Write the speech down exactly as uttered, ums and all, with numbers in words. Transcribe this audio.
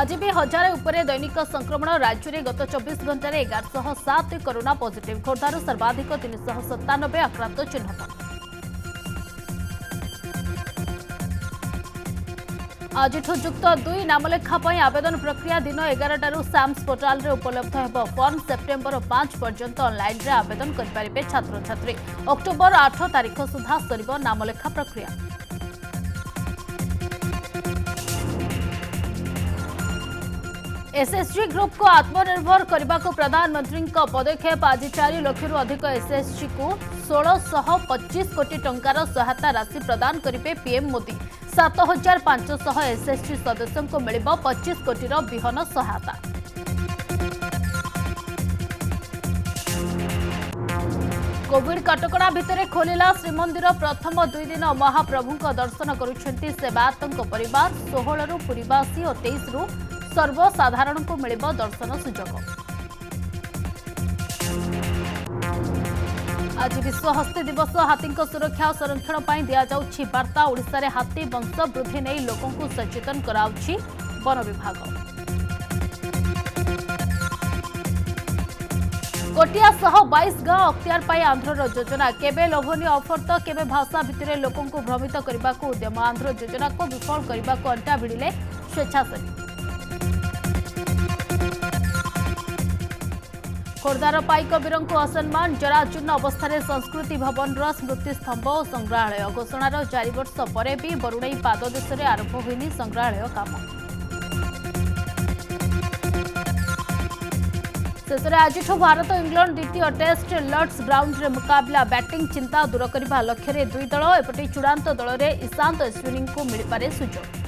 आज भी हजार उपर दैनिक संक्रमण राज्य में गत चौबीस घंटे एगारह सात कोरोना पॉजिटिव खोर्धार सर्वाधिक तीन शह सत्तानबे आक्रांत चिन्हट। आज युक्त दुई नामलेखा पर आवेदन प्रक्रिया दिन एगारटू साम्स पोर्टाल रे उपलब्ध हो। फर्म सेप्टेम्बर पांच पर्यंत ऑनलाइन रे आवेदन करें छात्र छात्री। अक्टोबर आठ तारीख सुधा सर नामलेखा प्रक्रिया। एसएसजी ग्रुप को आत्मनिर्भर करने को प्रधानमंत्री पदक्षेप। आज चार लाख रु अधिक एसएसजी को सोलह सौ पच्चीस कोटी टंकार सहायता राशि प्रदान करेंगे पीएम मोदी। सात हजार पांचशह एसएसजी सदस्यों को मिल पच्चीस कोटी विहन सहायता। कोविड कटकणा भितर खोलिला श्रीमंदिर। प्रथम दुई दिन महाप्रभु दर्शन करुछंती सेवायतों को परिवार। सोलह रु पुरीवासी और तेईस रु सर्वसाधारण को मिल दर्शन सुजोग। आज विश्व हस्ती दिवस। हाथी सुरक्षा और संरक्षण पर दि जाऊँगी वार्ता। ओडिशा हाथी वंश वृद्धि नहीं लोकों को सचेतन कराउछि वन विभाग। कोटिया सह बाईस गाँ अख्तियार पाई आंध्र योजना। केबे लोभनीय ऑफर तो केबे भाषा भितर लोकों को भ्रमित करने को उद्यम। आंध्र योजना को विफल करने को अंटा भिड़िले स्वेच्छासेवी। खोर्धार पाइकवीर को असम्मान। जराजीर्ण अवस्था संस्कृति भवन स्मृतिस्तंभ और संग्रहालय घोषणार चार वर्ष पर भी बरुणई पाददेश आरंभ होनी संग्रहालय काम। शेष आज भारत इंग्लैंड द्वितीय टेस्ट लॉर्ड्स ग्राउंड रे मुकाबला। बैटिंग चिंता दूर करने लक्ष्य दुई दल। एपटे चूड़ांत दल में ईशांत अश्विनी को मिल पारे सुजोग।